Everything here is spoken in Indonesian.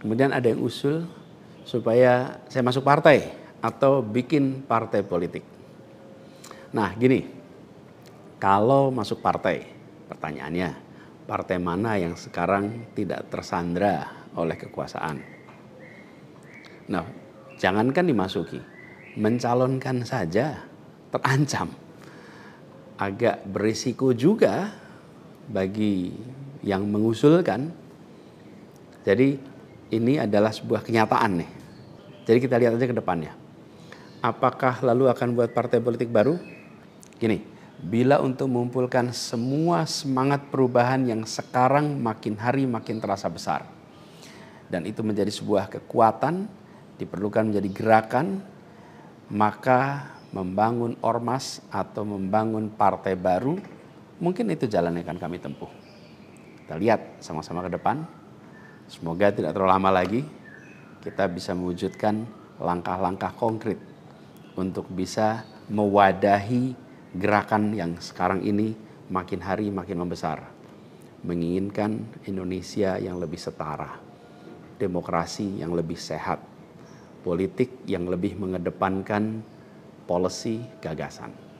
Kemudian ada yang usul supaya saya masuk partai atau bikin partai politik. Nah gini, kalau masuk partai, pertanyaannya partai mana yang sekarang tidak tersandra oleh kekuasaan? Nah, jangankan dimasuki, mencalonkan saja terancam. Agak berisiko juga bagi yang mengusulkan. Jadi ini adalah sebuah kenyataan nih. Jadi kita lihat aja ke depannya. Apakah lalu akan buat partai politik baru? Gini, bila untuk mengumpulkan semua semangat perubahan yang sekarang makin hari makin terasa besar. Dan itu menjadi sebuah kekuatan, diperlukan menjadi gerakan, maka membangun ormas atau membangun partai baru, mungkin itu jalan yang akan kami tempuh. Kita lihat sama-sama ke depan. Semoga tidak terlalu lama lagi kita bisa mewujudkan langkah-langkah konkret untuk bisa mewadahi gerakan yang sekarang ini makin hari makin membesar. Menginginkan Indonesia yang lebih setara, demokrasi yang lebih sehat, politik yang lebih mengedepankan policy gagasan.